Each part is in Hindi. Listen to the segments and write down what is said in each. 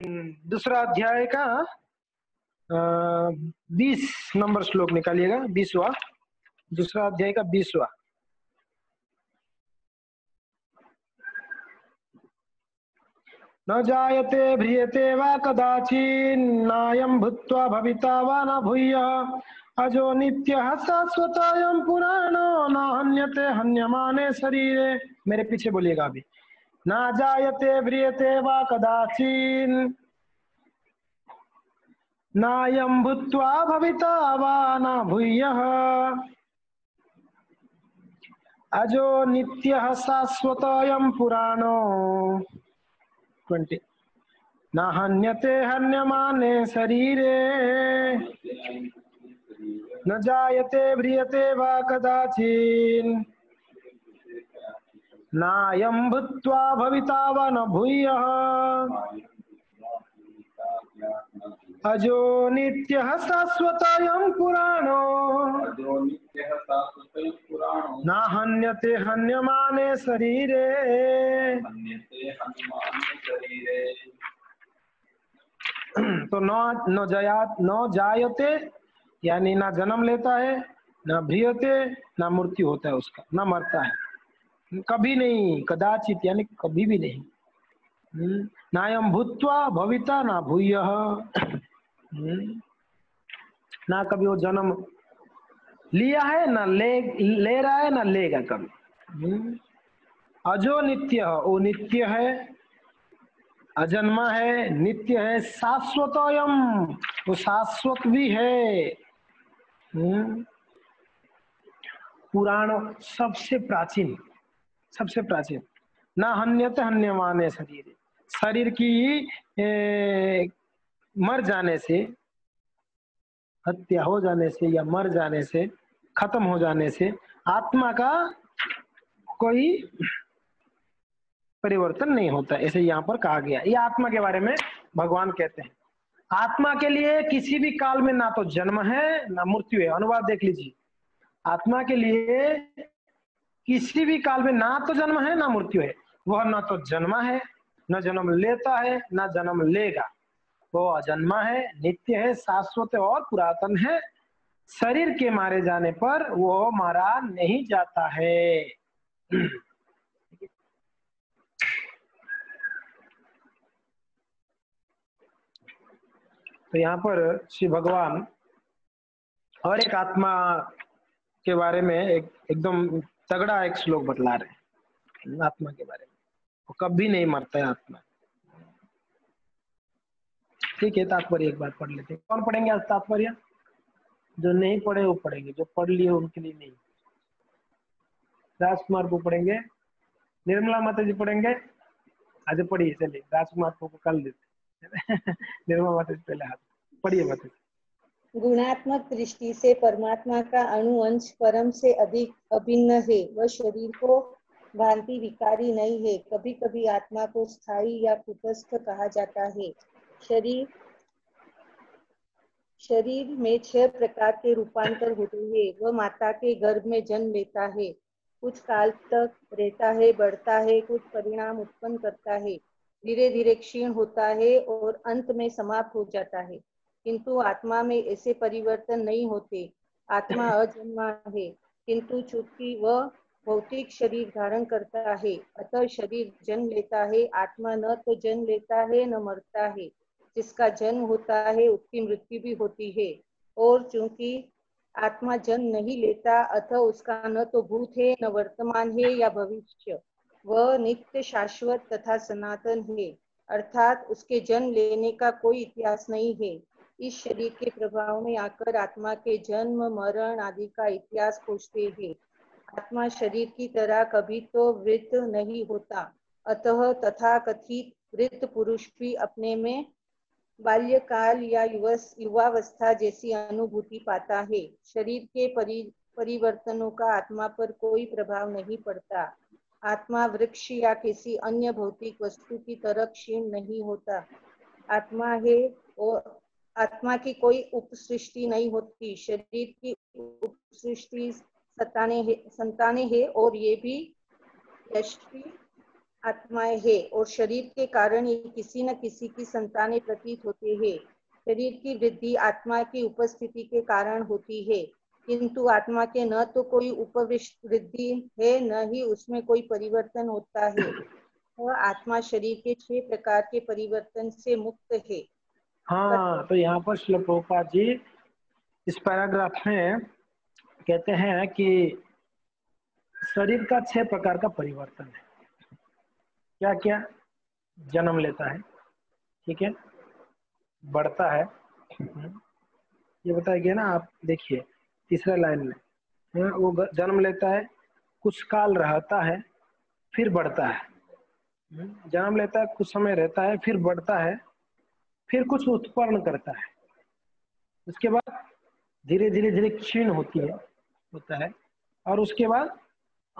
दूसरा अध्याय का 20 नंबर श्लोक निकालिएगा, 20वां, दूसरा अध्याय का 20वां। न जायते भ्रियते वा कदाचिन् नायं भूत्वा भविता वा न भूयः अजो नित्यः शाश्वतोऽयं पुराणो न हन्यते हन्यमाने शरीरे। मेरे पीछे बोलिएगा अभी। न जायते भ्रियते वा कदाचिन् नायं भूत्वा भविता वा न भूयः अजो नित्यः शाश्वतोऽयं पुराणो 20 ना हन्यते हन्यमाने शरीरे। न जायते भ्रियते वा कदाचिन् नायं भूत्वा भविता वा न भूयः अजो नित्यः शाश्वतोऽयं पुराणो न हन्यते हन्यमाने शरीरे। तो न जायते यानी ना जन्म लेता है, ना भ्रियते, ना मृत्यु होता है उसका, ना मरता है, कभी नहीं, कदाचित यानी कभी भी नहीं। नायम भूत्वा भविता ना भूयः, ना कभी वो जन्म लिया है, ना ले रहा है, ना लेगा कभी। अजो नित्य, वो नित्य है, अजन्मा है, नित्य है, शाश्वतोयम, वो शाश्वत भी है, पुराणो सबसे प्राचीन, सबसे प्राचीन। ना हन्यते हन्यमाने शरीर, शरीर की मर जाने से, हत्या हो जाने से या मर जाने से, खत्म हो जाने से आत्मा का कोई परिवर्तन नहीं होता, ऐसे यहाँ पर कहा गया। ये आत्मा के बारे में भगवान कहते हैं। आत्मा के लिए किसी भी काल में ना तो जन्म है, ना मृत्यु है। अनुवाद देख लीजिए, आत्मा के लिए किसी भी काल में ना तो जन्म है, ना मृत्यु है। वह ना तो जन्मा है, ना जन्म लेता है, ना जन्म लेगा। वो अजन्मा है, नित्य है, शाश्वत है और पुरातन है। शरीर के मारे जाने पर वो मारा नहीं जाता है। तो यहाँ पर श्री भगवान और एक आत्मा के बारे में एकदम तगड़ा एक श्लोक बतला रहे हैं। आत्मा के बारे में वो कभी नहीं मरता है आत्मा, ठीक है। तात्पर्य एक बार पढ़ लेते हैं। कौन पढ़ेंगे आज तात्पर्य? जो नहीं पढ़े वो पढ़ेंगे, जो पढ़ लिए उनके लिए नहीं। राजकुमार को पढ़ेंगे, निर्मला माता जी पढ़ेंगे, आज पढ़िए। चलिए राजकुमार को कल देते निर्मला माता जी पहले हाथ पढ़िए माता जी। गुणात्मक दृष्टि से परमात्मा का अणुअंश परम से अधिक अभिन्न है। वह शरीर को भांति विकारी नहीं है। कभी कभी आत्मा को स्थायी या कुटस्थ कहा जाता है। शरीर में 6 प्रकार के रूपांतर होते हैं। वह माता के गर्भ में जन्म लेता है, कुछ काल तक रहता है, बढ़ता है, कुछ परिणाम उत्पन्न करता है, धीरे धीरे क्षीण होता है और अंत में समाप्त हो जाता है। किंतु आत्मा में ऐसे परिवर्तन नहीं होते। आत्मा अजन्मा है, किंतु चूंकि वह भौतिक शरीर धारण करता है, अतः शरीर जन्म लेता है। आत्मा न तो जन्म लेता है, न मरता है। जिसका जन्म होता है उसकी मृत्यु भी होती है। और चूंकि आत्मा जन्म नहीं लेता, अतः उसका न तो भूत है, न वर्तमान है या भविष्य। वह नित्य, शाश्वत तथा सनातन है, अर्थात उसके जन्म लेने का कोई इतिहास नहीं है। इस शरीर के प्रभाव में आकर आत्मा के जन्म, मरण आदि का इतिहास खोजते हैं। आत्मा शरीर की तरह कभी तो वृद्ध नहीं होता, अतः तथाकथित वृद्ध पुरुष भी अपने में बाल्यकाल या युवावस्था जैसी अनुभूति पाता है। शरीर के परिवर्तनों का आत्मा पर कोई प्रभाव नहीं पड़ता। आत्मा वृक्ष या किसी अन्य भौतिक वस्तु की तरह क्षीण नहीं होता। आत्मा है और आत्मा की कोई उपसृष्टि नहीं होती। शरीर की उपसृष्टि संतानें है और ये भी यशस्वी आत्माएं हैं और शरीर के कारण ये किसी न किसी की संतानें प्रतीत होते हैं। शरीर की वृद्धि आत्मा की उपस्थिति के कारण होती है, किंतु आत्मा के न तो कोई उपवृद्धि है न ही उसमें कोई परिवर्तन होता है। वह आत्मा शरीर के 6 प्रकार के परिवर्तन से मुक्त है। हाँ, तो यहाँ पर श्री प्रभुपाद जी इस पैराग्राफ में कहते हैं कि शरीर का 6 प्रकार का परिवर्तन है। क्या क्या? जन्म लेता है, ठीक है, बढ़ता है, ये बताया गया ना। आप देखिए तीसरा लाइन में, वो जन्म लेता है, कुछ काल रहता है, फिर बढ़ता है। जन्म लेता है, कुछ समय रहता है, फिर बढ़ता है, फिर कुछ उत्पन्न करता है, उसके बाद धीरे धीरे धीरे क्षीण होता है और उसके बाद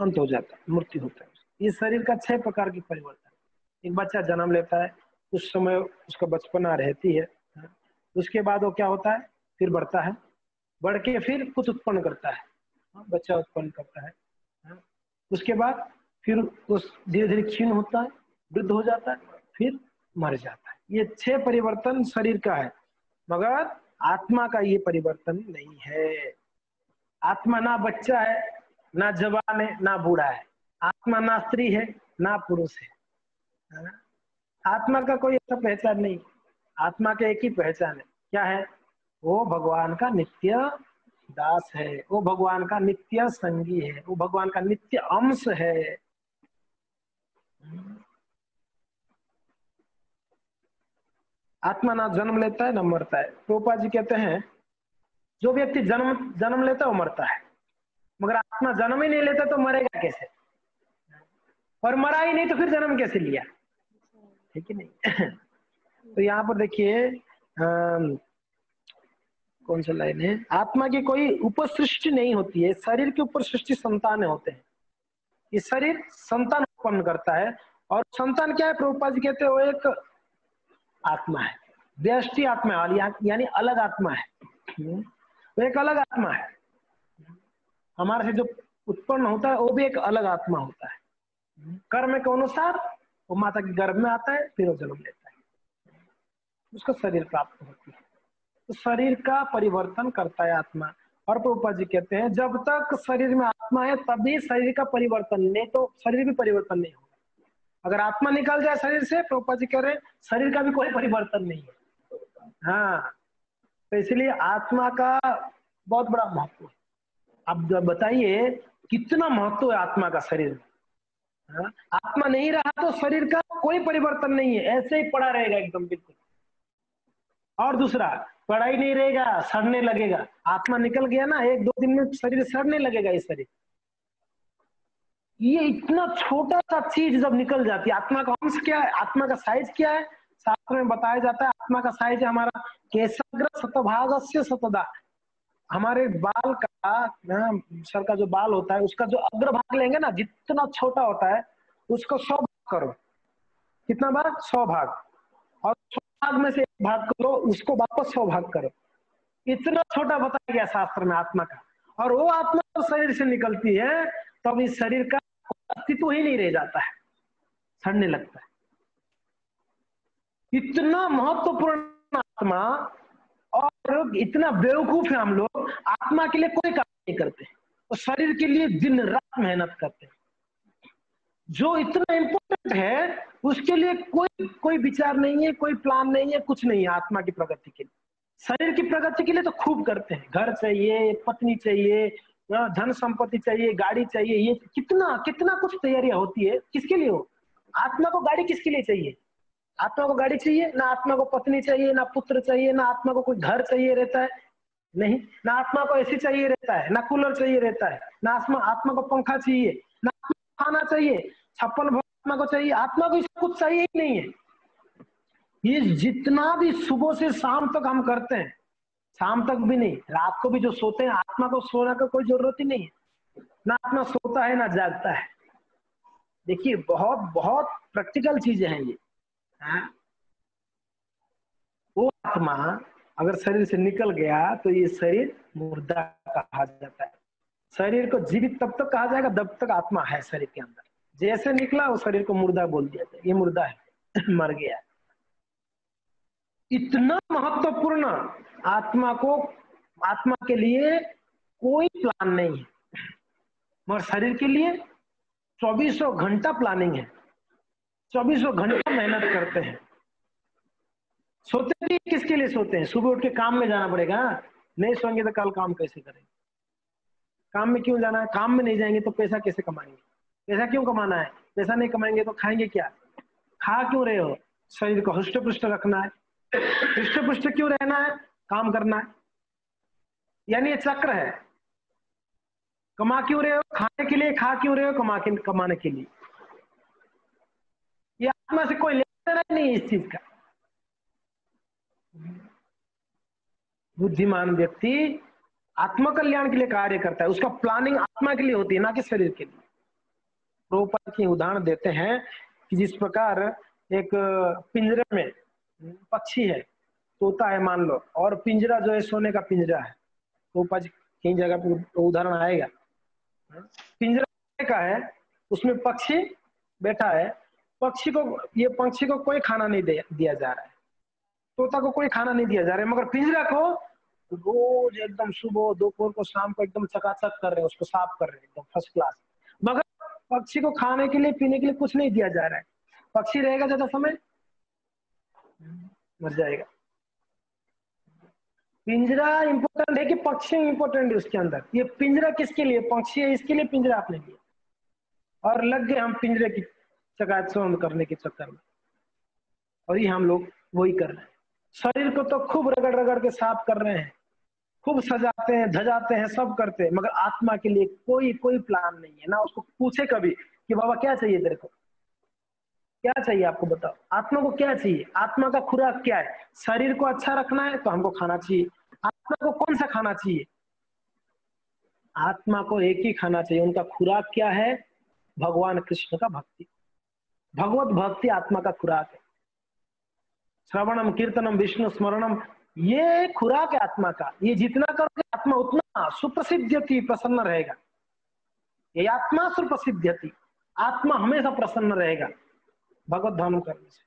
अंत हो जाता है, मृत्यु होता है। ये शरीर का 6 प्रकार की परिवर्तन। एक बच्चा जन्म लेता है, उस समय उसका बचपना रहती है, उसके बाद वो क्या होता है, फिर बढ़ता है, बढ़ के फिर कुछ उत्पन्न करता है, बच्चा उत्पन्न करता है, उसके बाद फिर उस धीरे धीरे क्षीण होता है, वृद्ध हो जाता है, फिर मर जाता है। ये 6 परिवर्तन शरीर का है, मगर आत्मा का ये परिवर्तन नहीं है। आत्मा ना बच्चा है, ना जवान है, ना बूढ़ा है। आत्मा ना स्त्री है, ना पुरुष है। आत्मा का कोई ऐसा पहचान नहीं। आत्मा का एक ही पहचान है, क्या है? वो भगवान का नित्य दास है, वो भगवान का नित्य संगी है, वो भगवान का नित्य अंश है। आत्मा ना जन्म लेता है ना मरता है। प्रभुपाद जी कहते हैं जो व्यक्ति जन्म लेता है वो मरता है, मगर आत्मा जन्म ही नहीं लेता तो मरेगा कैसे? और मरा ही नहीं तो फिर जन्म कैसे लिया? ठीक है नहीं? तो यहाँ पर देखिए कौन सा लाइन है, आत्मा की कोई उपसृष्टि नहीं होती है, शरीर के ऊपर सृष्टि संतान होते हैं। ये शरीर संतान उत्पन्न करता है, और संतान क्या है? प्रभुपाद जी कहते हैं वो एक आत्मा है, व्यष्टि आत्मा है, यानी अलग आत्मा है, वो एक अलग आत्मा है। हमारे से जो उत्पन्न होता है वो भी एक अलग आत्मा होता है। कर्म के अनुसार वो माता के गर्भ में आता है, फिर वो जन्म लेता है, उसका शरीर प्राप्त होती है। तो शरीर का परिवर्तन करता है आत्मा। और प्रभुपाद जी कहते हैं जब तक शरीर में आत्मा है तभी शरीर का परिवर्तन, नहीं तो शरीर भी परिवर्तन नहीं होगा। अगर आत्मा निकल जाए शरीर से, प्रभुपाद जी कह रहे हैं शरीर का भी कोई परिवर्तन नहीं है। हाँ, तो इसलिए आत्मा का बहुत बड़ा महत्व है। आप बताइए कितना महत्व है आत्मा का शरीर में। हाँ? आत्मा नहीं रहा तो शरीर का कोई परिवर्तन नहीं है, ऐसे ही पड़ा रहेगा एकदम बिल्कुल। और दूसरा, पढ़ाई नहीं रहेगा, सड़ने लगेगा। आत्मा निकल गया ना, 1-2 दिन में शरीर सड़ने लगेगा। ये शरीर, ये इतना छोटा सा चीज जब निकल जाती है। आत्मा का अंश क्या है, आत्मा का साइज क्या है? शास्त्र में बताया जाता है आत्मा का साइज हमारा केशाग्र शतभागस्य शतदा। हमारे बाल का सर का जो बाल होता है उसका जो अग्रभाग लेंगे ना, जितना छोटा होता है उसको 100 भाग करो। कितना भाग? 100 भाग। और 100 भाग में से 1 भाग करो, उसको वापस 100 भाग करो। इतना छोटा बताया गया शास्त्र में आत्मा का। और वो आत्मा जब शरीर से निकलती है तब तो इस शरीर का अस्तित्व ही नहीं रह जाता है, सड़ने लगता है। इतना महत्वपूर्ण आत्मा, और इतना बेवकूफ है हम लोग, आत्मा के लिए कोई काम नहीं करते और शरीर के लिए दिन रात मेहनत करते हैं। जो इतना इम्पोर्टेंट है उसके लिए कोई विचार नहीं है, कोई प्लान नहीं है, कुछ नहीं है। आत्मा की प्रगति के लिए, शरीर की प्रगति के लिए तो खूब करते हैं। घर चाहिए, पत्नी चाहिए, धन संपत्ति चाहिए, गाड़ी चाहिए, ये कितना कितना कुछ तैयारियां होती है। किसके लिए हो? आत्मा को गाड़ी किसके लिए चाहिए? आत्मा को गाड़ी चाहिए ना, आत्मा को पत्नी चाहिए, ना पुत्र चाहिए, ना आत्मा को कोई घर चाहिए रहता है, नहीं ना आत्मा को एसी चाहिए रहता है, ना कूलर चाहिए रहता है, ना आत्मा को पंखा चाहिए, ना खाना चाहिए, छप्पल भोग आत्मा को चाहिए। आत्मा को इसको कुछ चाहिए ही नहीं है। ये जितना भी सुबह से शाम तक हम करते हैं, शाम तक भी नहीं, रात को भी जो सोते हैं, आत्मा को सोने का कोई जरूरत ही नहीं है। ना आत्मा सोता है, ना जागता है। देखिए बहुत बहुत प्रैक्टिकल चीजें हैं ये। हाँ? वो आत्मा अगर शरीर से निकल गया तो ये शरीर मुर्दा कहा जाता है। शरीर को जीवित तब तक कहा जाएगा जब तक आत्मा है शरीर के अंदर। जैसे निकला उस शरीर को मुर्दा बोल दिया था, ये मुर्दा है, मर गया। इतना महत्वपूर्ण आत्मा को, आत्मा के लिए कोई प्लान नहीं है, मगर शरीर के लिए 2400 घंटा प्लानिंग है, 2400 घंटा मेहनत करते हैं। सोते भी किसके लिए सोते हैं? सुबह उठ के काम में जाना पड़ेगा, नहीं सोएंगे तो कल काम कैसे करेंगे? काम में क्यों जाना है? काम में नहीं जाएंगे तो पैसा कैसे कमाएंगे? पैसा क्यों कमाना है? पैसा नहीं कमाएंगे तो खाएंगे क्या? खा क्यों रहे हो? शरीर को हृष्ट पुष्ट रखना है। हृष्ट पुष्ट क्यों रहना है? काम करना है। यानी ये चक्र है, कमा क्यों रहे हो? खाने के लिए। खा क्यों रहे हो? कमाने के लिए। ये आत्मा से कोई लेना देना नहीं इस चीज का। बुद्धिमान व्यक्ति आत्मा कल्याण के लिए कार्य करता है, उसका प्लानिंग आत्मा के लिए होती है, ना कि शरीर के लिए। प्रभुपाद के उदाहरण देते हैं कि जिस प्रकार एक पिंजरे में पक्षी है, तोता है मान लो, और पिंजरा जो है सोने का पिंजरा है, प्रभुपाद कई जगह पर उदाहरण आएगा। पिंजरा सोने का है, उसमें पक्षी बैठा है, पक्षी को, ये पक्षी को कोई खाना नहीं दिया जा रहा है, तोता को कोई खाना नहीं दिया जा रहा है, मगर पिंजरा को रोज एकदम सुबह दोपहर को शाम को एकदम चकाचक कर रहे हैं, उसको साफ कर रहे हैं एकदम फर्स्ट क्लास, मगर पक्षी को खाने के लिए पीने के लिए कुछ नहीं दिया जा रहा है। पक्षी रहेगा ज्यादा समय, मर जाएगा। पिंजरा इंपोर्टेंट है कि पक्षी इंपोर्टेंट है उसके अंदर? ये पिंजरा किसके लिए? पक्षी है, इसके लिए पिंजरा आपने दिया, और लग गए हम पिंजरे की चकाचौंध करने के चक्कर में, और ये हम लोग वही कर रहे हैं। शरीर को तो खूब रगड़ रगड़ के साफ कर रहे हैं, खूब सजाते हैं, धजाते हैं, सब करते हैं, मगर आत्मा के लिए कोई प्लान नहीं है। ना उसको पूछे कभी कि बाबा क्या चाहिए तेरे को, क्या चाहिए आपको, बताओ आत्मा को क्या चाहिए, आत्मा का खुराक क्या है? शरीर को अच्छा रखना है तो हमको खाना चाहिए, आत्मा को कौन सा खाना चाहिए? आत्मा को एक ही खाना चाहिए, उनका खुराक क्या है? भगवान कृष्ण का भक्ति, भगवत भक्ति आत्मा का खुराक है। श्रवणम कीर्तनम विष्णु स्मरणम, ये खुराक है आत्मा का। ये जितना करोगे आत्मा उतना सुप्रसिद्ध प्रसन्न रहेगा, ये आत्मा सुप्रसिद्ध, आत्मा हमेशा प्रसन्न रहेगा भगवत धाम करने से।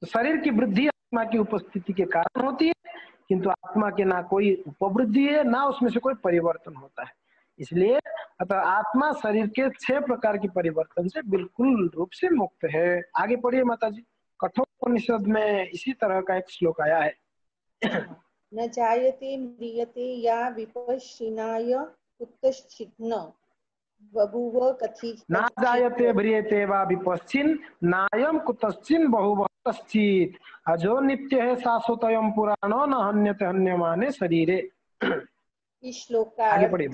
तो शरीर की वृद्धि आत्मा की उपस्थिति के कारण होती है, किंतु आत्मा के ना कोई उपवृद्धि है, ना उसमें से कोई परिवर्तन होता है। इसलिए अतः आत्मा शरीर के 6 प्रकार के परिवर्तन से बिल्कुल रूप से मुक्त है। आगे पढ़िए माता जी। कठोर उपनिषद में इसी तरह का एक श्लोक आया है, न जायते म्रियते या विपश्चिनाय कुतश्चिन्न बभूव कथित, न जायते म्रियते वा विपश्चिन नायम कुतश्चिन बहुव कश्चित, अजो नित्य है शाश्वतयम पुराणो न हन्यते हन्यमाने शरीरे। इस श्लोक का आगे पढ़िए।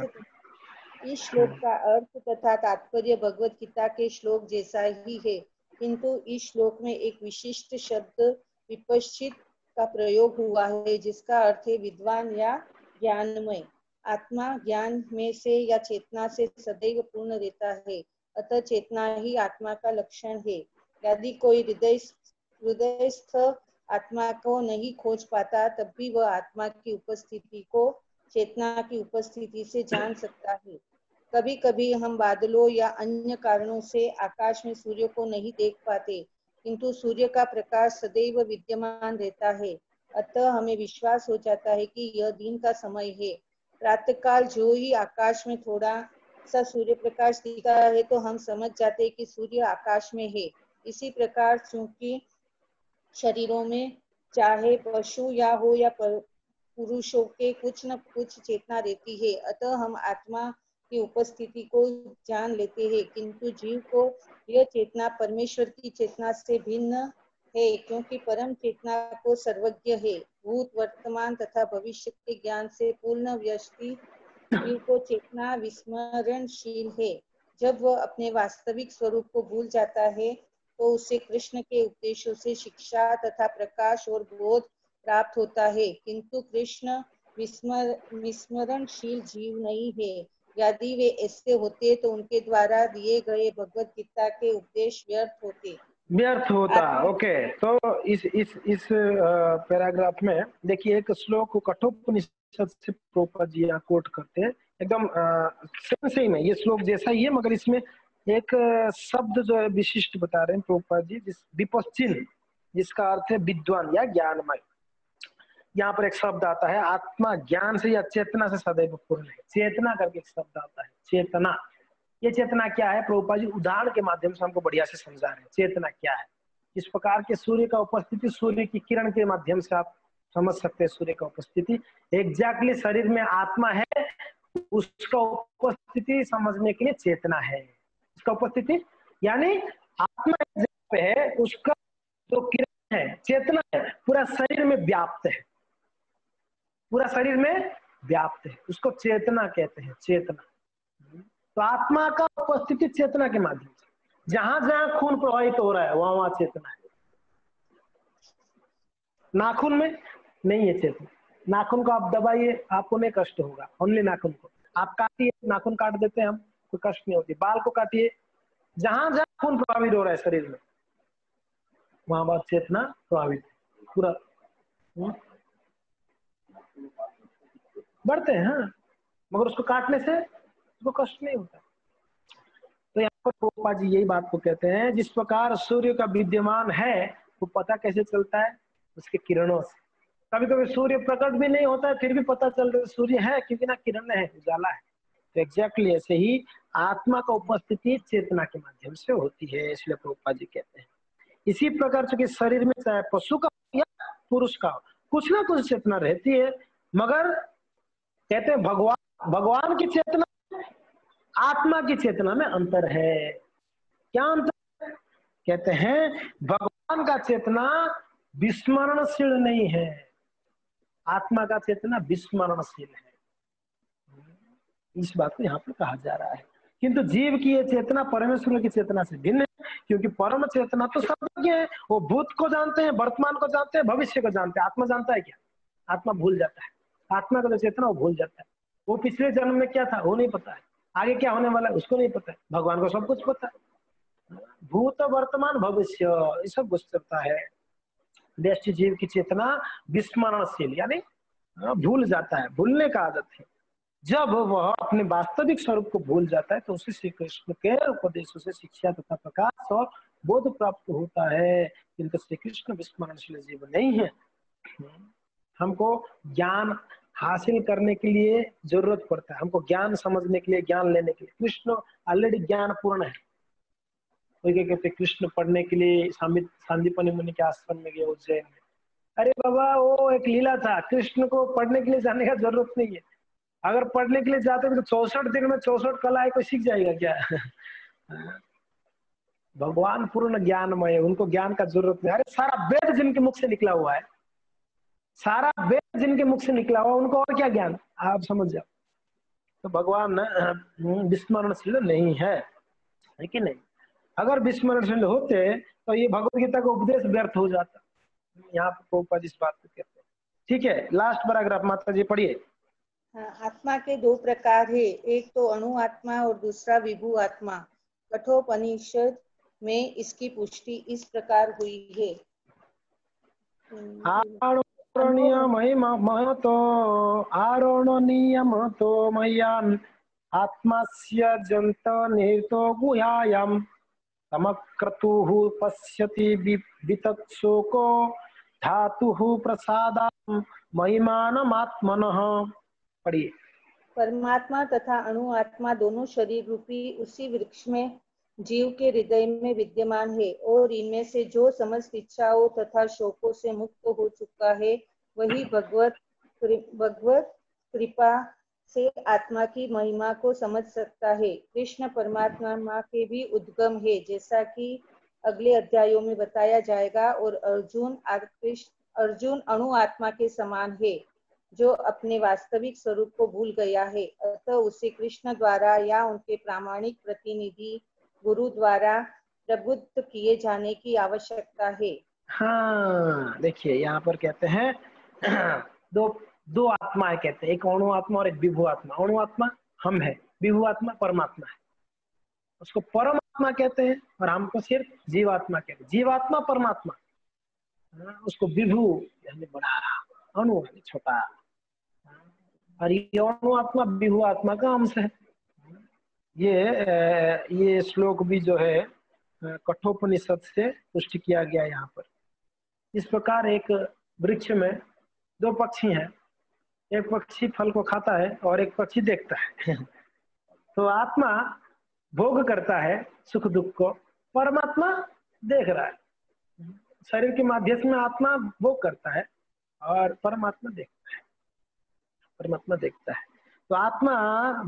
इस श्लोक का अर्थ तथा तात्पर्य भगवत गीता के श्लोक जैसा ही है, किंतु इस श्लोक में एक विशिष्ट शब्द विपश्चित का प्रयोग हुआ है, जिसका अर्थ है विद्वान या ज्ञानमय। आत्मा ज्ञान में से या चेतना से सदैव पूर्ण रहता है, अतः चेतना ही आत्मा का लक्षण है। यदि कोई हृदयस्थ आत्मा को नहीं खोज पाता, तब भी वह आत्मा की उपस्थिति को चेतना की उपस्थिति से जान सकता है। कभी कभी हम बादलों या अन्य कारणों से आकाश में सूर्य को नहीं देख पाते, किंतु सूर्य का प्रकाश सदैव विद्यमान रहता है, अतः हमें विश्वास हो जाता है कि यह दिन का समय है। प्रातःकाल जो ही आकाश में थोड़ा सा सूर्य प्रकाश दिखता है तो हम समझ जाते हैं कि सूर्य आकाश में है। इसी प्रकार चूंकि शरीरों में चाहे पशु या हो या पुरुषों के कुछ न कुछ चेतना रहती है, अतः हम आत्मा की उपस्थिति को जान लेते हैं, किंतु जीव को यह चेतना परमेश्वर की चेतना से भिन्न है, क्योंकि परम चेतना को सर्वज्ञ है। भूत वर्तमान तथा भविष्य के ज्ञान से पूर्ण व्यष्टि जीव को चेतना विस्मरणशील है। जब वह अपने वास्तविक स्वरूप को भूल जाता है तो उसे कृष्ण के उपदेशों से शिक्षा तथा प्रकाश और बोध प्राप्त होता है, किंतु कृष्ण विस्मरणशील जीव नहीं है। यदि वे ऐसे होते तो उनके द्वारा दिए गए भगवत गीता के उपदेश व्यर्थ होता। ओके, तो इस पैराग्राफ में देखिए एक श्लोक कठोपनिषद से प्रभुपाद जी कोट करते हैं, एकदम सेम है ये श्लोक जैसा ही है, मगर इसमें एक शब्द जो है विशिष्ट बता रहे हैं प्रभुपाद जी, जिस विपश्चिन जिसका अर्थ है विद्वान या ज्ञानमय। यहाँ पर एक शब्द आता है आत्मा ज्ञान से या चेतना से सदैव पूर्ण है, चेतना करके एक शब्द आता है चेतना। ये चेतना क्या है प्रभुपाद जी उदाहरण के माध्यम से हमको बढ़िया से समझा रहे हैं चेतना क्या है। इस प्रकार के सूर्य का उपस्थिति, सूर्य की किरण के माध्यम से आप समझ सकते हैं सूर्य का उपस्थिति। एग्जैक्टली शरीर में आत्मा है, उसका उपस्थिति समझने के लिए चेतना है। उसका उपस्थिति यानी आत्मा पे है, उसका जो किरण है चेतना है पूरा शरीर में व्याप्त है, पूरा शरीर में व्याप्त है, उसको चेतना कहते हैं चेतना। तो आत्मा का उपस्थिति चेतना के माध्यम से, जहां जहां खून प्रवाहित हो रहा है वहां वहां चेतना है। नाखून में नहीं है चेतना, नाखून को आप दबाइए आपको नहीं कष्ट होगा, ओनली नाखून को आप काटिए, नाखून काट देते हैं हम कोई कष्ट नहीं होती। बाल को काटिए, जहां जहां खून प्रभावित हो रहा है शरीर में वहां वहां चेतना प्रभावित पूरा बढ़ते हैं। हाँ, मगर उसको काटने से उसको कष्ट नहीं होता। तो यहाँ पर प्रभुपाद जी यही बात को कहते हैं, जिस प्रकार सूर्य का विद्यमान है वो पता कैसे चलता है उसके किरणों से। कभी कभी सूर्य प्रकट भी नहीं होता है फिर भी पता चल रहा है सूर्य है क्योंकि ना किरण है उजाला है। तो एग्जैक्टली ऐसे ही आत्मा का उपस्थिति चेतना के माध्यम से होती है, इसलिए प्रभुपाद जी कहते हैं। इसी प्रकार चूंकि शरीर में चाहे पशु का या पुरुष का कुछ ना कुछ चेतना रहती है, मगर कहते हैं भगवान की चेतना आत्मा की चेतना में अंतर है। क्या अंतर है? कहते हैं भगवान का चेतना विस्मरणशील नहीं है, आत्मा का चेतना विस्मरणशील है। इस बात को यहाँ पर कहा जा रहा है। किंतु जीव की यह चेतना परमेश्वर की चेतना से भिन्न है, क्योंकि परम चेतना तो सबकी है, वो भूत को जानते हैं, वर्तमान को जानते हैं, भविष्य को जानते हैं। आत्मा जानता है क्या? आत्मा भूल जाता है, आत्मा का जो चेतना वो भूल जाता है, वो पिछले जन्म में क्या था वो नहीं पता है, आगे क्या होने वाला है उसको नहीं पता है। भगवान को सब कुछ पता है, भूत वर्तमान भविष्य ये सब कुछ पता है। व्यष्टि जीव की चेतना विस्मरणशील यानी भूल जाता है, भूलने का आदत है। जब वह अपने वास्तविक स्वरूप को भूल जाता है तो उसे श्री कृष्ण के उपदेशों से शिक्षा तथा प्रकाश और बोध प्राप्त होता है। किंतु श्री कृष्ण विस्मरणशील जीव नहीं है। हमको ज्ञान हासिल करने के लिए जरूरत पड़ता है, हमको ज्ञान समझने के लिए, ज्ञान लेने के लिए। कृष्ण ऑलरेडी ज्ञान पूर्ण है। क्या कहते कृष्ण पढ़ने के लिए सांदीपनि मुनि के आश्रम में गए उज्जैन में। अरे बाबा वो एक लीला था, कृष्ण को पढ़ने के लिए जाने का जरूरत नहीं है। अगर पढ़ने के लिए जाते तो 64 दिन में 64 कलाएं को सीख जाएगा क्या? भगवान पूर्ण ज्ञानमय, उनको ज्ञान का जरूरत नहीं। अरे सारा वेद जिनके मुख से निकला हुआ है, सारा वेद जिनके मुख से निकला हुआ उनको और क्या ज्ञान, आप समझ जाओ। तो भगवान विस्मरणशील नहीं है, कि नहीं? अगर विस्मरणशील होते तो ये भगवद गीता का उपदेश व्यर्थ हो जाता। यहाँ पर इस बात को कहते हैं, ठीक है। लास्ट पैराग्राफ माता जी पढ़िए। आत्मा के दो प्रकार है, एक तो अणु आत्मा और दूसरा विभू आत्मा। कठोपनिषद में इसकी पुष्टि इस प्रकार हुई है। तमक्रतुहु पश्यति वितत्सोको धातुहु प्रसादां महिमानमात्मनः। पढ़िए। परमात्मा तथा अणु आत्मा दोनों शरीर रूपी उसी वृक्ष में जीव के हृदय में विद्यमान है, और इनमें से जो समस्त इच्छाओं तथा शोकों से मुक्त हो चुका है वही भगवत कृपा से आत्मा की महिमा को समझ सकता है। कृष्ण परमात्मा के भी उद्गम है, जैसा कि अगले अध्यायों में बताया जाएगा। और अर्जुन अणु आत्मा के समान है जो अपने वास्तविक स्वरूप को भूल गया है, अतः उसे कृष्ण द्वारा या उनके प्रामाणिक प्रतिनिधि गुरु द्वारा प्रबुद्ध किए जाने की आवश्यकता है। हाँ, देखिए यहाँ पर कहते हैं दो आत्माएं कहते हैं, एक अणु आत्मा और एक विभू आत्मा। अणु आत्मा हम है, विभू आत्मा परमात्मा है, उसको परमात्मा कहते हैं, और हमको सिर्फ जीवात्मा कहते हैं। जीवात्मा परमात्मा, उसको विभू यानी बड़ा, अणु यानी छोटा, हरियाणु आत्मा बिहु आत्मा का अंश है। ये श्लोक भी जो है कठोपनिषद से पुष्ट किया गया। यहाँ पर इस प्रकार एक वृक्ष में दो पक्षी हैं, एक पक्षी फल को खाता है और एक पक्षी देखता है। तो आत्मा भोग करता है सुख दुख को, परमात्मा देख रहा है। शरीर के माध्यम में आत्मा भोग करता है और परमात्मा देखता है, परमात्मा देखता है। तो आत्मा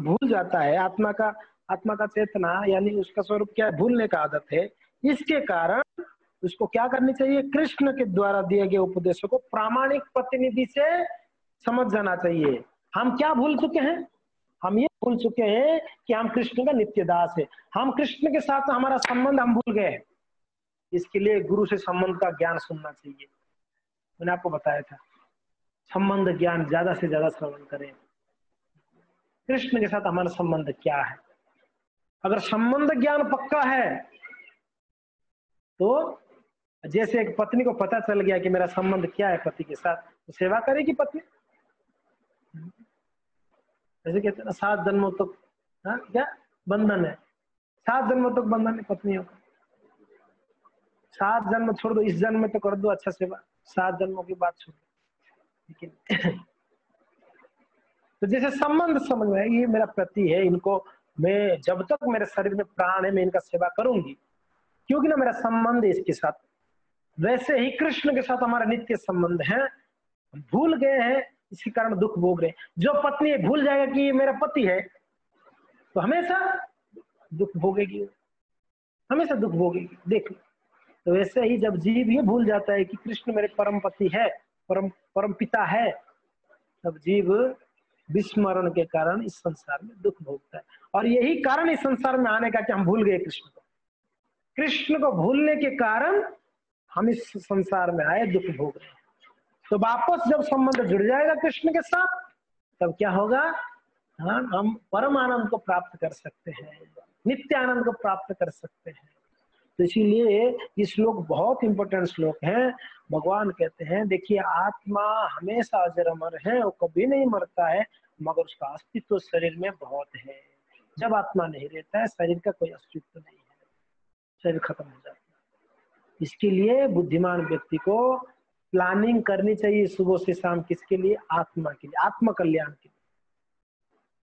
भूल जाता है, आत्मा का चेतना यानी उसका स्वरूप क्या है, भूलने का आदत है। इसके कारण उसको क्या करनी चाहिए, कृष्ण के द्वारा दिए गए उपदेशों को प्रामाणिक प्रतिनिधि से समझ जाना चाहिए। हम क्या भूल चुके हैं, हम ये भूल चुके हैं कि हम कृष्ण का नित्य दास है। हम कृष्ण के साथ हमारा संबंध हम भूल गए। इसके लिए गुरु से संबंध का ज्ञान सुनना चाहिए। मैंने आपको बताया था संबंध ज्ञान ज्यादा से ज्यादा श्रवण करें। कृष्ण के साथ हमारा संबंध क्या है, अगर संबंध ज्ञान पक्का है तो जैसे एक पत्नी को पता चल गया कि मेरा संबंध क्या है पति के साथ, तो सेवा करेगी पत्नी। जैसे कहते हैं ना 7 जन्मों तक क्या बंधन है, 7 जन्मों तक बंधन है पत्नियों का। 7 जन्म छोड़ दो, इस जन्म में तो कर दो अच्छा सेवा, 7 जन्मों की बात छोड़ दो। लेकिन तो जैसे संबंध समझ में ये मेरा पति है, इनको मैं जब तक मेरे शरीर में प्राण है मैं इनका सेवा करूंगी क्योंकि ना मेरा संबंध है इसके साथ। वैसे ही कृष्ण के साथ हमारा नित्य संबंध है, हम भूल गए हैं, इसी कारण दुख भोग रहे। जो पत्नी भूल जाएगा कि ये मेरा पति है तो हमेशा दुख भोगेगी, हमेशा दुख भोगेगी। देख लो, तो वैसे ही जब जीव ये भूल जाता है कि कृष्ण मेरे परम पति है, परम पिता है, तब जीव विस्मरण के कारण इस संसार में दुख भोगता है। और यही कारण इस संसार में आने का कि हम भूल गए कृष्ण को। कृष्ण को भूलने के कारण हम इस संसार में आए, दुख भोग रहे हैं। तो वापस जब संबंध जुड़ जाएगा कृष्ण के साथ तब क्या होगा, हाँ, हम परम आनंद को प्राप्त कर सकते हैं, नित्य आनंद को प्राप्त कर सकते हैं। तो इसीलिए ये श्लोक बहुत इंपॉर्टेंट श्लोक है। भगवान कहते हैं देखिए आत्मा हमेशा अजर अमर है, वो कभी नहीं मरता है, मगर उसका अस्तित्व शरीर में बहुत है। जब आत्मा नहीं रहता है शरीर का कोई अस्तित्व नहीं है, शरीर खत्म हो जाता है। इसके लिए बुद्धिमान व्यक्ति को प्लानिंग करनी चाहिए सुबह से शाम, किसके लिए, आत्मा के लिए, आत्म कल्याण के लिए।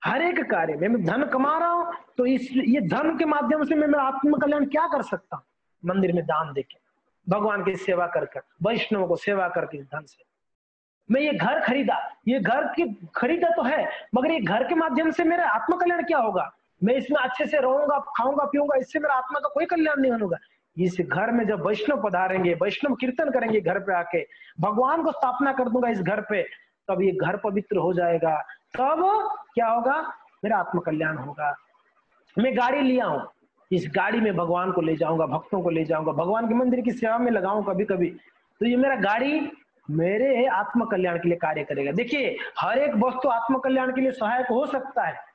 हर एक कार्य में मैं धन कमा रहा हूँ तो इस ये धन के माध्यम से मैं आत्म कल्याण क्या कर सकता हूँ, मंदिर में दान देके, भगवान की सेवा करके, वैष्णव को सेवा करके। इस धन से मैं ये घर खरीदा, ये घर की खरीदा तो है मगर ये घर के माध्यम से मेरा आत्म कल्याण क्या होगा, मैं इसमें अच्छे से रहूंगा, खाऊंगा पीऊंगा, इससे मेरा आत्मा का कोई कल्याण नहीं होगा। इस घर में जब वैष्णव पधारेंगे, वैष्णव कीर्तन करेंगे, घर पे आके भगवान को स्थापना कर दूंगा इस घर पे, तब ये घर पवित्र हो जाएगा। तब क्या होगा, मेरा आत्म कल्याण होगा। मैं गाड़ी लिया हूं, इस गाड़ी में भगवान को ले जाऊंगा, भक्तों को ले जाऊंगा, भगवान के मंदिर की सेवा में लगाऊं कभी कभी, तो ये मेरा गाड़ी मेरे आत्म कल्याण के लिए कार्य करेगा। देखिए हर एक वस्तु आत्म कल्याण के लिए सहायक हो सकता है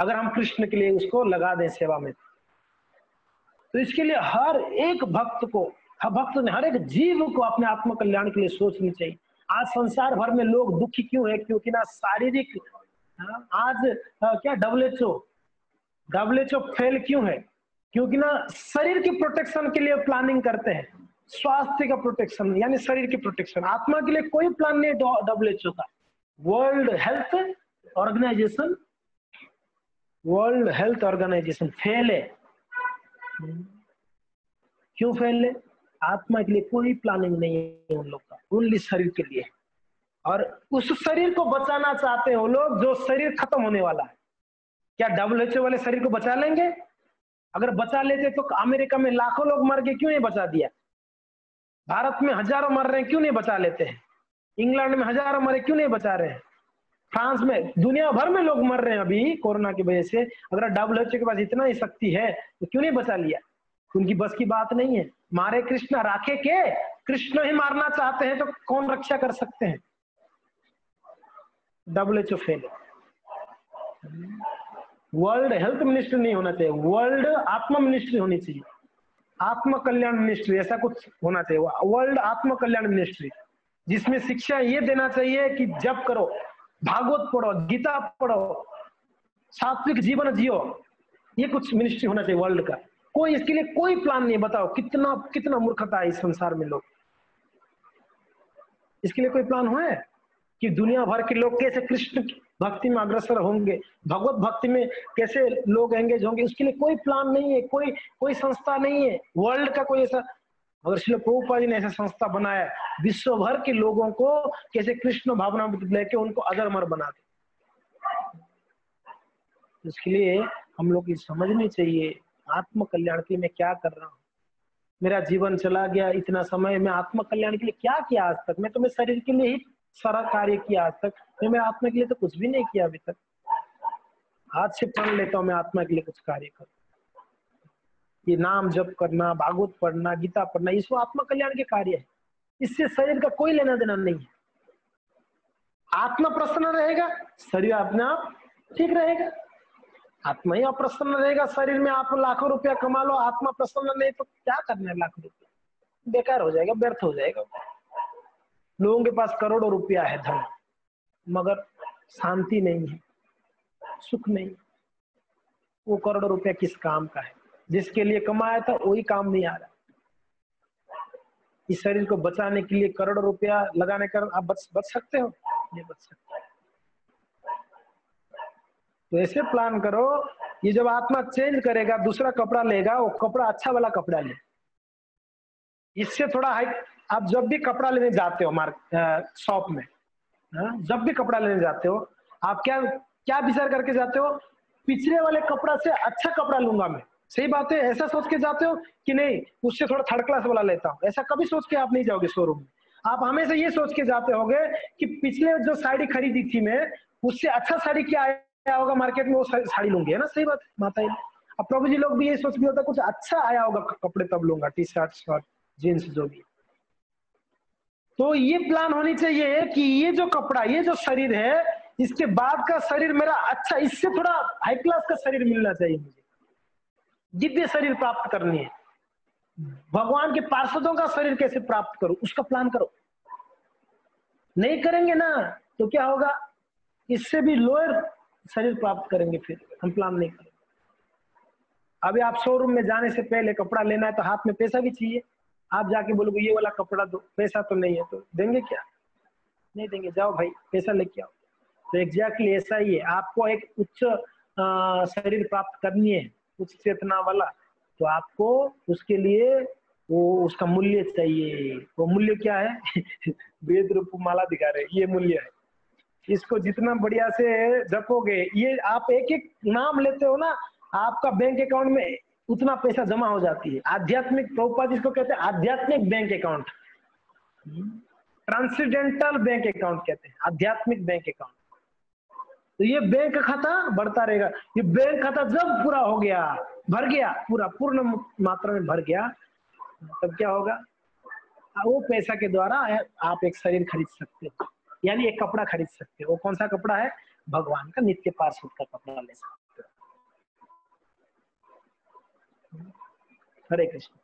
अगर हम कृष्ण के लिए उसको लगा दें सेवा में। तो इसके लिए हर एक भक्त को, हर भक्त ने, हर एक जीव को अपने आत्म कल्याण के लिए सोचनी चाहिए। आज संसार भर में लोग दुखी क्यों है, क्योंकि ना शारीरिक, आज क्या WHO फेल क्यों है, क्योंकि ना शरीर की प्रोटेक्शन के लिए प्लानिंग करते हैं, स्वास्थ्य का प्रोटेक्शन यानी शरीर की प्रोटेक्शन। आत्मा के लिए कोई प्लान नहीं है WHO का। वर्ल्ड हेल्थ ऑर्गेनाइजेशन फेल है। क्यों फेल है, आत्मा के लिए कोई प्लानिंग नहीं है उन लोग का, ओनली शरीर के लिए। और उस शरीर को बचाना चाहते हैं वो लोग जो शरीर खत्म होने वाला है। क्या WHO वाले शरीर को बचा लेंगे, अगर बचा लेते तो अमेरिका में लाखों लोग मर गए, क्यों नहीं बचा दिया। भारत में हजारों मर रहे हैं, क्यों नहीं बचा लेते हैं। इंग्लैंड में हजारों मरे, क्यों नहीं बचा रहे हैं। फ्रांस में, दुनिया भर में लोग मर रहे हैं अभी कोरोना की वजह से। अगर WHO के पास इतना ही शक्ति है तो क्यों नहीं बचा लिया। उनकी बस की बात नहीं है, मारे कृष्ण राखे के, कृष्ण ही मारना चाहते हैं तो कौन रक्षा कर सकते हैं। WHO fail, world health ministry नहीं होना चाहिए, वर्ल्ड आत्मा मिनिस्ट्री होनी चाहिए, आत्म कल्याण मिनिस्ट्री, ऐसा कुछ होना चाहिए, वर्ल्ड आत्म कल्याण मिनिस्ट्री, जिसमें शिक्षा ये देना चाहिए कि जप करो, भागवत पढ़ो, गीता पढ़ो, सात्विक जीवन जियो, ये कुछ मिनिस्ट्री होना चाहिए वर्ल्ड का। कोई इसके लिए कोई प्लान नहीं। बताओ कितना कितना मूर्खता है इस संसार में लोग। इसके लिए कोई प्लान हुआ है कि दुनिया भर के लोग कैसे कृष्ण भक्ति में अग्रसर होंगे, भगवत भक्ति में कैसे लोग एंगेज होंगे? उसके लिए कोई प्लान नहीं है, कोई संस्था नहीं है वर्ल्ड का कोई ऐसा। अगर श्रील प्रभुपाद जी ने ऐसा संस्था बनाया, विश्व भर के लोगों को कैसे कृष्ण भावना में लेके उनको अदर मर बना दे, इसके लिए हम लोग ये समझनी चाहिए आत्म कल्याण के लिए मैं क्या कर रहा हूँ। मेरा जीवन चला गया इतना समय, मैं आत्म कल्याण के लिए क्या किया आज तक? मैं तो मेरे शरीर के लिए ही सारा कार्य किया आज तक, मैं मेरे आत्मा के लिए तो कुछ भी नहीं किया अभी तक। आज से प्रण लेता हूँ मैं आत्मा के लिए कुछ कार्य करूँ। ये नाम जप करना, भागवत पढ़ना, गीता पढ़ना, ये सब आत्मा कल्याण के कार्य है। इससे शरीर का कोई लेना देना नहीं है। आत्मा प्रसन्न रहेगा, शरीर अपने आप ठीक रहेगा। आत्मा ही अप्रसन्न रहेगा, शरीर में आप लाखों रुपया कमा लो, आत्मा प्रसन्न नहीं तो क्या करना है? लाखों रुपया बेकार हो जाएगा, व्यर्थ हो जाएगा। लोगों के पास करोड़ों रुपया है, धन, मगर शांति नहीं है, सुख नहीं। वो करोड़ों रुपया किस काम का है? जिसके लिए कमाया था वही काम नहीं आ रहा। इस शरीर को बचाने के लिए करोड़ों रुपया लगाने कर आप बच सकते हो? नहीं बच सकते। तो ऐसे प्लान करो। ये जब आत्मा चेंज करेगा, दूसरा कपड़ा लेगा, वो कपड़ा अच्छा वाला कपड़ा ले। इससे थोड़ा हाई। आप जब भी कपड़ा लेने जाते हो शॉप में, जब भी कपड़ा लेने जाते हो, आप क्या विचार करके जाते हो? पिछले वाले कपड़ा से अच्छा कपड़ा लूंगा मैं, सही बात है? ऐसा सोच के जाते हो कि नहीं उससे थोड़ा थर्ड क्लास वाला लेता हूँ? ऐसा कभी सोच के आप नहीं जाओगे शोरूम में। आप हमेशा ये सोच के जाते होगे कि पिछले जो साड़ी खरीदी थी मैं, उससे अच्छा साड़ी क्या आया होगा मार्केट में, वो साड़ी लूंगी, है ना? सही बात है माता जी। अब प्रभु जी लोग भी ये सोच के होता कुछ अच्छा आया होगा कपड़े तब लूंगा, टी शर्ट, शर्ट, जीन्स जो भी। तो ये प्लान होनी चाहिए कि ये जो कपड़ा, ये जो शरीर है, इसके बाद का शरीर मेरा अच्छा, इससे थोड़ा हाई क्लास का शरीर मिलना चाहिए मुझे। दिव्य शरीर प्राप्त करनी है। भगवान के पार्षदों का शरीर कैसे प्राप्त करो, उसका प्लान करो। नहीं करेंगे ना तो क्या होगा? इससे भी लोअर शरीर प्राप्त करेंगे। फिर हम प्लान नहीं करेंगे। अभी आप शोरूम में जाने से पहले कपड़ा लेना है तो हाथ में पैसा भी चाहिए। आप जाके बोलोगे ये वाला कपड़ा दो, पैसा तो नहीं है, तो देंगे क्या? नहीं देंगे। जाओ भाई पैसा लेके आओ। तो एग्जैक्टली ऐसा ही है। आपको एक उच्च शरीर प्राप्त करनी है, उच्च चेतना वाला, तो आपको उसके लिए वो उसका मूल्य चाहिए। वो मूल्य क्या है? वेद रूप माला दिखा रहे, ये मूल्य है। इसको जितना बढ़िया से जपोगे, ये आप एक एक नाम लेते हो ना, आपका बैंक अकाउंट में उतना पैसा जमा हो जाती है। आध्यात्मिक, प्रभुपाद जिसको कहते हैं आध्यात्मिक bank account, transcendental bank account कहते हैं, आध्यात्मिक बैंक अकाउंट। तो ये बैंक खाता बढ़ता रहेगा। ये बैंक खाता जब पूरा हो गया, भर गया, पूरा पूर्ण मात्रा में भर गया, तब क्या होगा? वो पैसा के द्वारा आप एक शरीर खरीद सकते हो, यानी एक कपड़ा खरीद सकते हो। वो कौन सा कपड़ा है? भगवान का नित्य पार्षद का कपड़ा ले सकते हो। हरे कृष्ण।